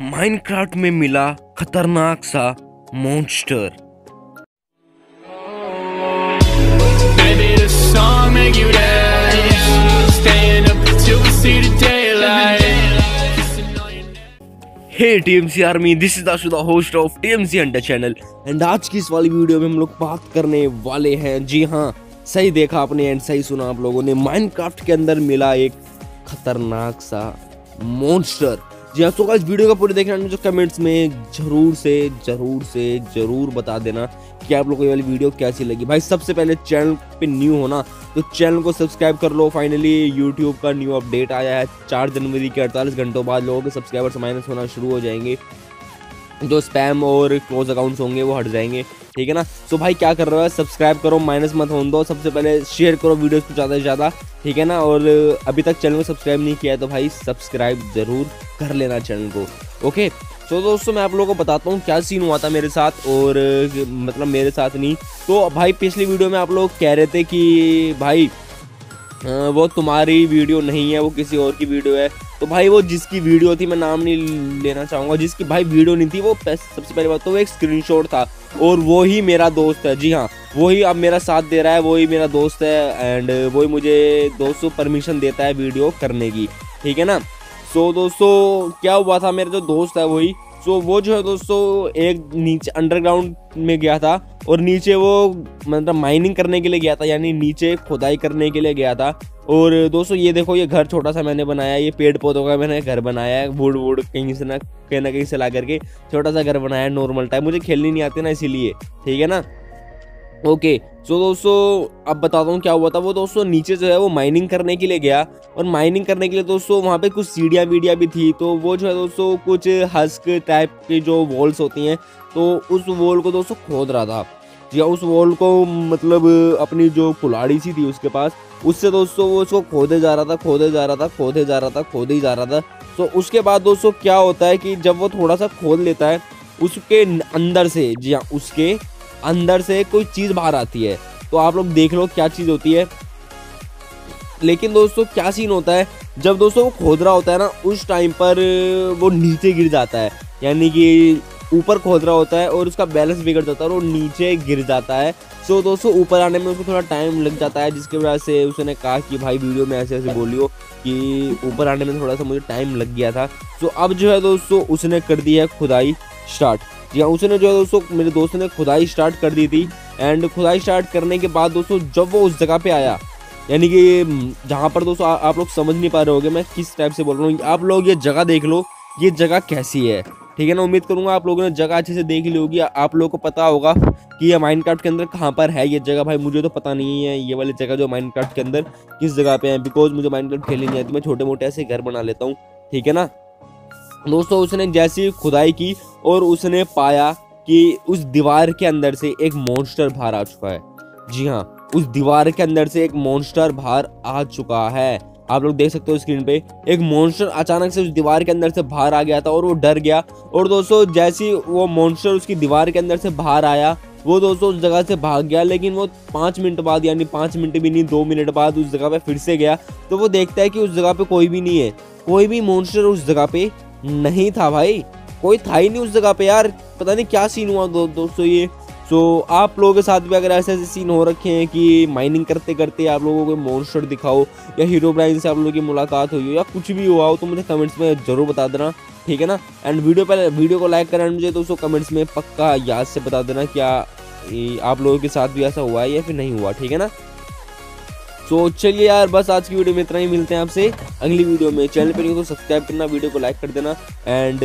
Minecraft में मिला खतरनाक सा monster. Hey TMC Army, this is Ashuda, host of TMC Hunter Channel and आज की इस वाली वीडियो में हम लोग बात करने वाले हैं। जी हाँ, सही देखा आपने एंड सही सुना आप लोगों ने, माइनक्राफ्ट के अंदर मिला एक खतरनाक सा मॉन्स्टर। जी हाँ, तो इस वीडियो का पूरे देखना, मुझे कमेंट्स में जरूर बता देना कि आप लोगों को ये वाली वीडियो कैसी लगी। भाई सबसे पहले चैनल पे न्यू होना तो चैनल को सब्सक्राइब कर लो। फाइनली यूट्यूब का न्यू अपडेट आया है, 4 जनवरी के 48 घंटों बाद लोगों के सब्सक्राइबर्स माइनस होना शुरू हो जाएंगे। जो स्पैम और क्लोज अकाउंट्स होंगे वो हट जाएंगे, ठीक है ना। तो भाई क्या कर रहे हो, सब्सक्राइब करो, माइनस मत होने दो। सबसे पहले शेयर करो वीडियोस को ज़्यादा से ज़्यादा, ठीक है ना। और अभी तक चैनल को सब्सक्राइब नहीं किया है तो भाई सब्सक्राइब ज़रूर कर लेना चैनल को, ओके। तो दोस्तों मैं आप लोगों को बताता हूँ क्या सीन हुआ था मेरे साथ, और मतलब मेरे साथ नहीं तो भाई पिछली वीडियो में आप लोग कह रहे थे कि भाई वो तुम्हारी वीडियो नहीं है, वो किसी और की वीडियो है। तो भाई वो जिसकी वीडियो थी, मैं नाम नहीं लेना चाहूँगा, जिसकी भाई वीडियो नहीं थी वो सबसे पहली बात तो वो एक स्क्रीनशॉट था, और वो ही मेरा दोस्त है। जी हाँ, वही अब मेरा साथ दे रहा है, वही मेरा दोस्त है एंड वही मुझे दोस्तों परमिशन देता है वीडियो करने की, ठीक है ना। सो दोस्तों क्या हुआ था, मेरा जो दोस्त है वही वो जो है दोस्तों एक नीचे अंडरग्राउंड में गया था, और नीचे वो मतलब माइनिंग करने के लिए गया था, यानी नीचे खुदाई करने के लिए गया था। और दोस्तों ये देखो, ये घर छोटा सा मैंने बनाया, ये पेड़ पौधों का मैंने घर बनाया है, वुड कहीं से ला करके छोटा सा घर बनाया है, नॉर्मल टाइप। मुझे खेलनी नहीं आती ना इसीलिए, ठीक है ना, ओके। सो दोस्तों अब बताता हूँ क्या हुआ था। वो दोस्तों नीचे जो है वो माइनिंग करने के लिए गया, और माइनिंग करने के लिए दोस्तों वहाँ पे कुछ सीढ़ियाँ वीडिया भी थी, तो वो जो है दोस्तों कुछ हस्क टाइप की जो वॉल्स होती हैं, तो उस वॉल को दोस्तों खोद रहा था। जी उस वॉल को मतलब अपनी जो कुल्हाड़ी सी थी उसके पास, उससे दोस्तों वो उसको खोदे जा रहा था। तो उसके बाद दोस्तों क्या होता है कि जब वो थोड़ा सा खोद लेता है, उसके अंदर से, जी हाँ उसके अंदर से कोई चीज़ बाहर आती है। तो आप लोग देख लो क्या चीज़ होती है। लेकिन दोस्तों क्या सीन होता है, जब दोस्तों वो खोद रहा होता है ना, उस टाइम पर वो नीचे गिर जाता है, यानी कि ऊपर खोद रहा होता है और उसका बैलेंस बिगड़ जाता है और वो नीचे गिर जाता है। सो दोस्तों ऊपर आने में उसको थोड़ा टाइम लग जाता है, जिसकी वजह से उसने कहा कि भाई वीडियो में ऐसे ऐसे बोलियो कि ऊपर आने में थोड़ा सा मुझे टाइम लग गया था। सो अब जो है दोस्तों उसने कर दी है खुदाई स्टार्ट। जी हाँ, उसने जो है दोस्तों मेरे दोस्त ने खुदाई स्टार्ट कर दी थी, एंड खुदाई स्टार्ट करने के बाद दोस्तों जब वो उस जगह पे आया, यानी कि जहाँ पर दोस्तों आप लोग समझ नहीं पा रहे होगे मैं किस टाइप से बोल रहा हूँ। आप लोग ये जगह देख लो, ये जगह कैसी है, ठीक है ना। उम्मीद करूँगा आप लोगों ने जगह अच्छे से देख ली होगी, आप लोगों को पता होगा कि ये माइनक्राफ्ट के अंदर कहाँ पर है ये जगह। भाई मुझे तो पता नहीं है ये वाली जगह जो माइनक्राफ्ट के अंदर किस जगह पे है, बिकॉज मुझे माइनक्राफ्ट खेलनी नहीं आती, मैं छोटे मोटे ऐसे घर बना लेता हूँ, ठीक है ना। दोस्तों उसने जैसी खुदाई की और उसने पाया कि उस दीवार के अंदर से एक मॉन्स्टर बाहर आ चुका है। जी हाँ, उस दीवार के अंदर से एक मॉन्स्टर बाहर आ चुका है, आप लोग देख सकते हो स्क्रीन पे। एक मॉन्स्टर अचानक से उस दीवार के अंदर से बाहर आ गया था और वो डर गया, और दोस्तों जैसी वो मॉन्स्टर उसकी दीवार के अंदर से बाहर आया, वो दोस्तों उस जगह से भाग गया। लेकिन वो 5 मिनट बाद, यानी 5 मिनट भी नहीं 2 मिनट बाद उस जगह पे फिर से गया, तो वो देखता है कि उस जगह पे कोई भी नहीं है, कोई भी मॉन्स्टर उस जगह पे नहीं था। भाई कोई था ही नहीं उस जगह पे यार, पता नहीं क्या सीन हुआ दोस्तों ये। सो आप लोगों के साथ भी अगर ऐसे ऐसे सीन हो रखे हैं कि माइनिंग करते करते आप लोगों को मॉन्स्टर दिखाओ, या हीरोब्राइन से आप लोगों की मुलाकात हुई हो, या कुछ भी हुआ हो, तो मुझे कमेंट्स में ज़रूर बता देना, ठीक है ना। एंड वीडियो को लाइक करना, मुझे दोस्तों कमेंट्स में पक्का याद से बता देना क्या आप लोगों के साथ भी ऐसा हुआ है या फिर नहीं हुआ, ठीक है ना। तो चलिए यार, बस आज की वीडियो में इतना ही, मिलते हैं आपसे अगली वीडियो में। चैनल पर नहीं तो सब्सक्राइब करना, वीडियो को लाइक कर देना, एंड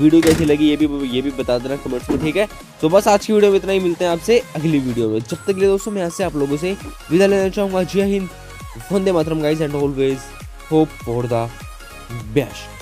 वीडियो कैसी लगी ये भी बता देना कमेंट्स में, ठीक है। तो बस आज की वीडियो में इतना ही, मिलते हैं आपसे अगली वीडियो में। जब तक के लिए दोस्तों मैं यहाँ से आप लोगों से विदा लेना चाहूँगा। जय हिंद, वंदे मातरम guys, and always hope for the best.